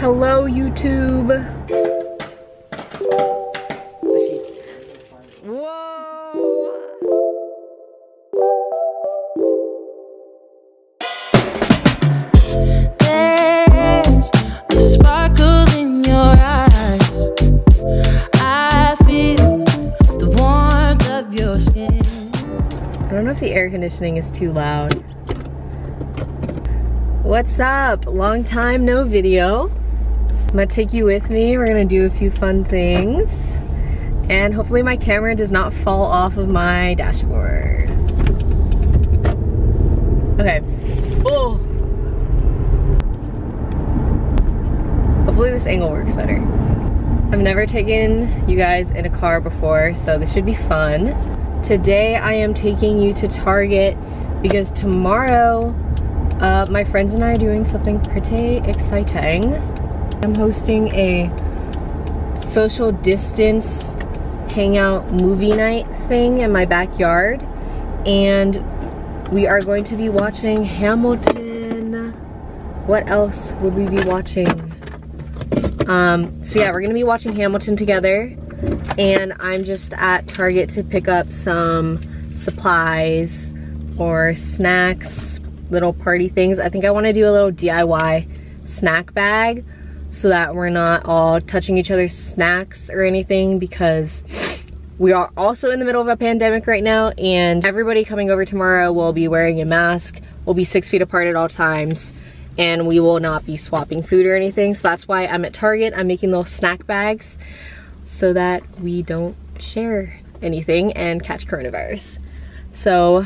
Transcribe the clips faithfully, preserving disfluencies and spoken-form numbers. Hello, YouTube. Whoa. There's a sparkle in your eyes. I feel the warmth of your skin. I don't know if the air conditioning is too loud. What's up? Long time no video. I'm gonna take you with me. We're gonna do a few fun things. And hopefully my camera does not fall off of my dashboard. Okay. Oh. Hopefully this angle works better. I've never taken you guys in a car before, so this should be fun. Today I am taking you to Target because tomorrow uh, my friends and I are doing something pretty exciting. I'm hosting a social distance hangout movie night thing in my backyard, and we are going to be watching Hamilton. What else would we be watching? Um, so yeah, we're gonna be watching Hamilton together, and I'm just at Target to pick up some supplies or snacks, little party things. I think I wanna do a little D I Y snack bag, so that we're not all touching each other's snacks or anything, because we are also in the middle of a pandemic right now, and everybody coming over tomorrow will be wearing a mask, we'll be six feet apart at all times, and we will not be swapping food or anything. So that's why I'm at Target. I'm making little snack bags so that we don't share anything and catch coronavirus. So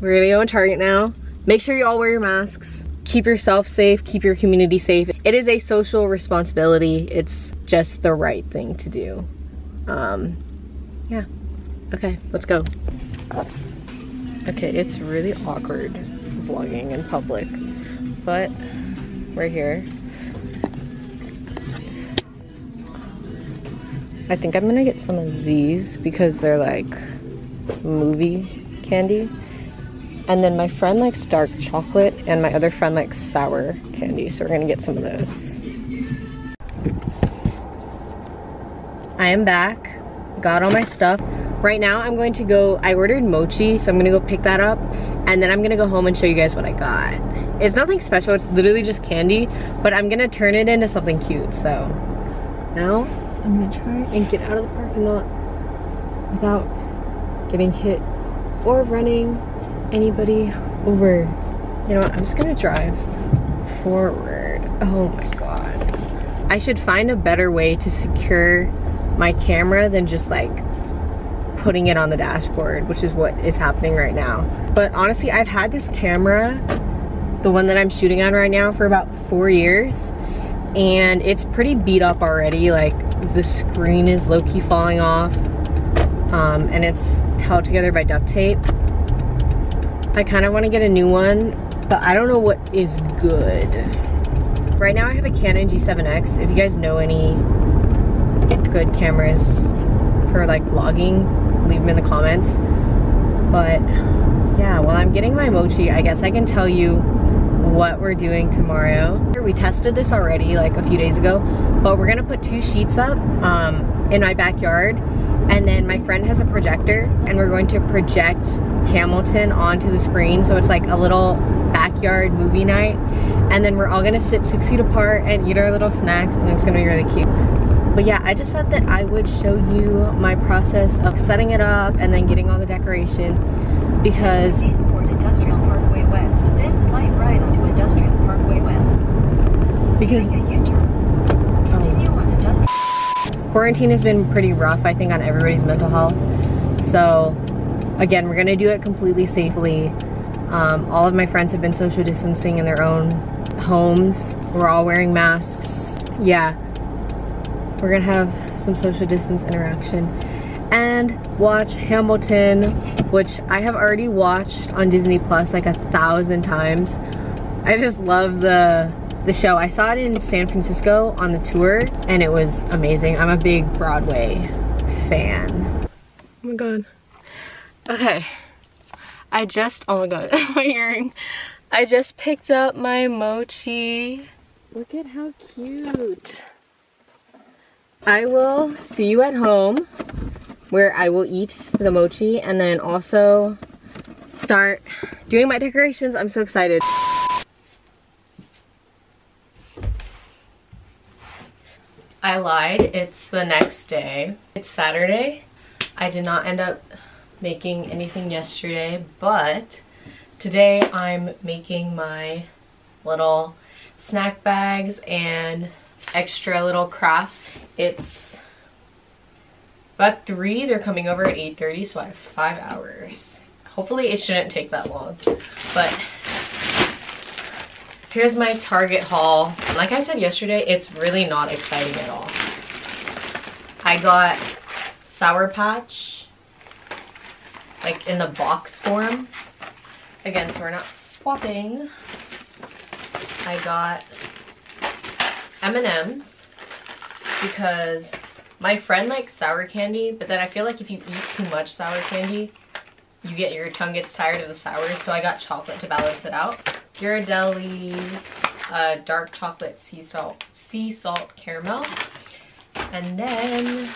we're gonna go in Target now. Make sure you all wear your masks. Keep yourself safe, keep your community safe. It is a social responsibility. It's just the right thing to do. Um, yeah, okay, let's go. Okay, it's really awkward vlogging in public, but we're here. I think I'm gonna get some of these because they're like movie candy. And then my friend likes dark chocolate, and my other friend likes sour candy, so we're gonna get some of those. I am back, got all my stuff. Right now I'm going to go, I ordered mochi, so I'm gonna go pick that up, and then I'm gonna go home and show you guys what I got. It's nothing special, it's literally just candy, but I'm gonna turn it into something cute, so. Now, I'm gonna try and get out of the parking lot without getting hit or running anybody over. You know what, I'm just gonna drive forward. Oh my god. I should find a better way to secure my camera than just like putting it on the dashboard, which is what is happening right now. But honestly, I've had this camera, the one that I'm shooting on right now, for about four years. And it's pretty beat up already. Like the screen is low-key falling off. Um, and it's held together by duct tape. I kind of want to get a new one, but I don't know what is good. Right now I have a Canon G seven X. If you guys know any good cameras for like vlogging, leave them in the comments. But yeah, while I'm getting my mochi, I guess I can tell you what we're doing tomorrow. We tested this already like a few days ago, but we're going to put two sheets up um, in my backyard. And then my friend has a projector, and we're going to project Hamilton onto the screen, so it's like a little backyard movie night. And then we're all gonna sit six feet apart and eat our little snacks, and it's gonna be really cute. But yeah, I just thought that I would show you my process of setting it up and then getting all the decorations, because Industrial Parkway West, then slight right onto Industrial Parkway West. Because quarantine has been pretty rough, I think, on everybody's mental health. So again, we're gonna do it completely safely. Um, all of my friends have been social distancing in their own homes. We're all wearing masks. Yeah, we're gonna have some social distance interaction and watch Hamilton, which I have already watched on Disney Plus like a thousand times. I just love the The show. I saw it in San Francisco on the tour, and it was amazing. I'm a big Broadway fan. Oh my god. Okay. I just, oh my god, my earring. I just picked up my mochi. Look at how cute. I will see you at home where I will eat the mochi and then also start doing my decorations. I'm so excited. I lied, it's the next day. It's Saturday. I did not end up making anything yesterday, but today I'm making my little snack bags and extra little crafts. It's about three, they're coming over at eight thirty, so I have five hours. Hopefully it shouldn't take that long, but here's my Target haul. Like I said yesterday, it's really not exciting at all. I got Sour Patch, like in the box form. Again, so we're not swapping. I got M and M's because my friend likes sour candy, but then I feel like if you eat too much sour candy, you get your tongue gets tired of the sour, so I got chocolate to balance it out. Ghirardelli's uh, dark chocolate sea salt, sea salt caramel. And then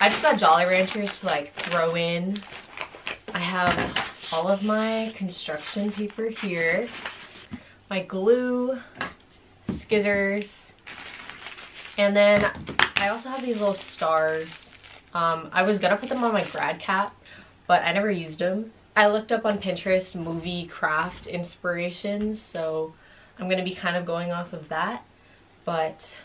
I just got Jolly Ranchers to like throw in. I have all of my construction paper here, my glue, scissors, and then I also have these little stars. Um, I was gonna put them on my grad cap, but I never used them. I looked up on Pinterest movie craft inspirations, so I'm gonna be kind of going off of that, but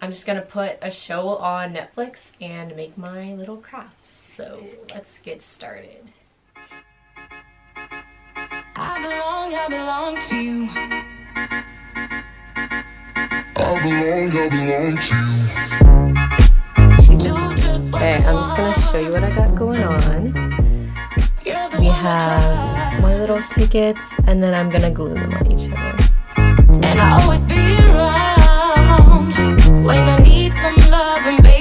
I'm just gonna put a show on Netflix and make my little crafts. So let's get started. I belong, I belong to you. I belong, I belong to you. Okay, I'm just going to show you what I got going on. We have my little tickets, and then I'm going to glue them on each other. And I'll always be around when I need some loving, baby.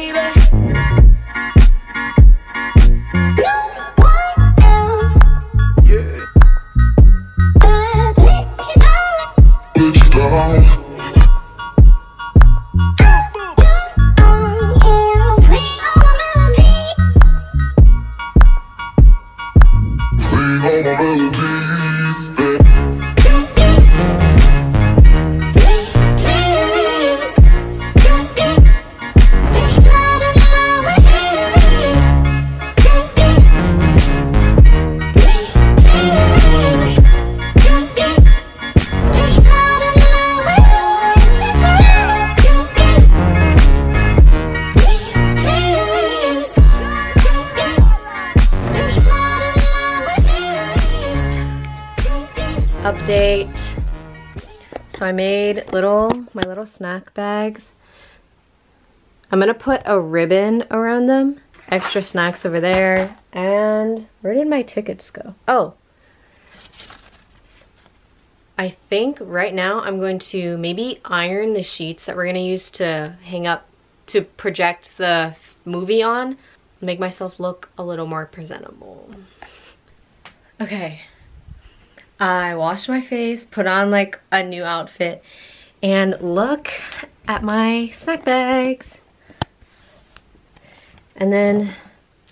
Update. So I made little my little snack bags. I'm gonna put a ribbon around them. Extra snacks over there. And where did my tickets go? Oh, I think right now I'm going to maybe iron the sheets that we're gonna use to hang up to project the movie on. Make myself look a little more presentable. Okay. I washed my face, put on like a new outfit, and look at my snack bags. And then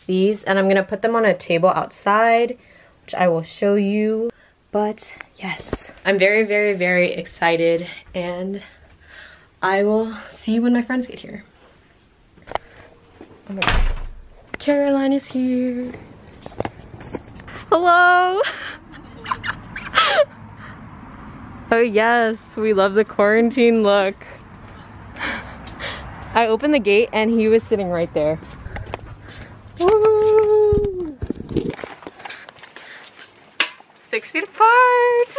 these, and I'm gonna put them on a table outside, which I will show you. But yes, I'm very, very, very excited, and I will see you when my friends get here. Oh my God. Caroline is here. Hello. Oh yes, we love the quarantine look. I opened the gate and he was sitting right there. Woo! Six feet apart!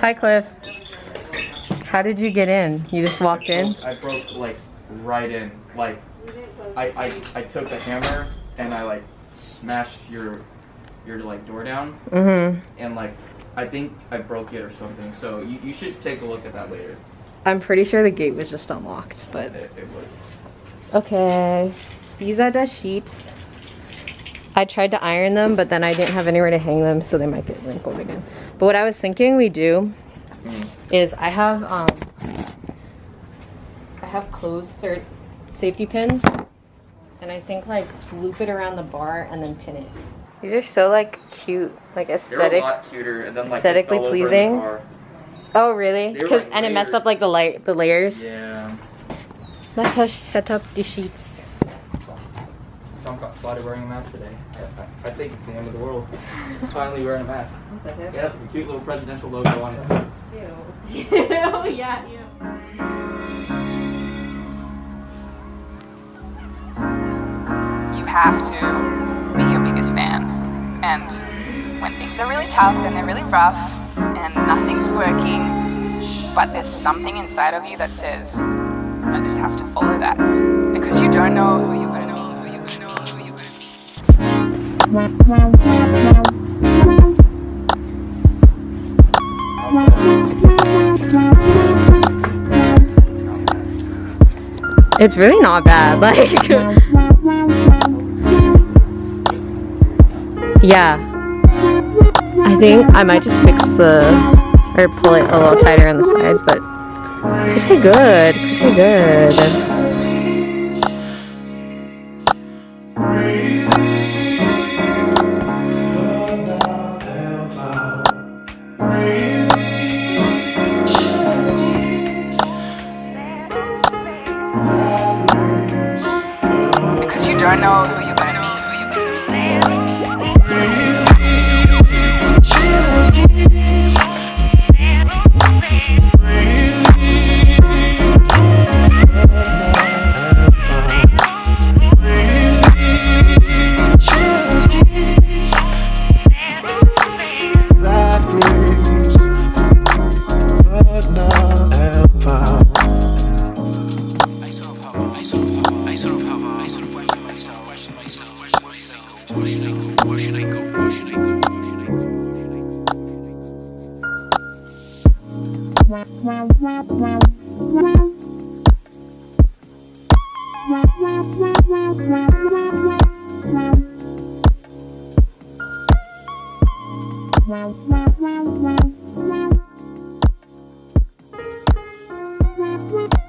Hi Cliff. How did you get in? You just walked I broke, in? I broke like right in. Like I, I I took the hammer and I like smashed your your like door down. Mm-hmm. And like I think I broke it or something. So you, you should take a look at that later. I'm pretty sure the gate was just unlocked, but it, it was. Okay, these are the sheets. I tried to iron them, but then I didn't have anywhere to hang them, so they might get wrinkled again. But what I was thinking we do mm. is I have um, I have clothes or safety pins, and I think like loop it around the bar and then pin it. These are so like cute, like aesthetic, a lot cuter, and then, like, aesthetically pleasing. Oh really? Cause, like, and it messed up like the light, the layers. Yeah. That's how she set up the sheets. John got spotted wearing a mask today. I, I, I think it's the end of the world. He's finally wearing a mask. What the heck? Yeah, it's a cute little presidential logo on it. Ew. Ew, yeah, ew. You have to be your biggest fan. And when things are really tough and they're really rough and nothing's working, but there's something inside of you that says, I just have to follow that. Because you don't know who you're going to be. It's really not bad, like yeah, I think I might just fix the or pull it a little tighter on the sides, but pretty good, pretty good. Wow, wow, wow, wow, wow.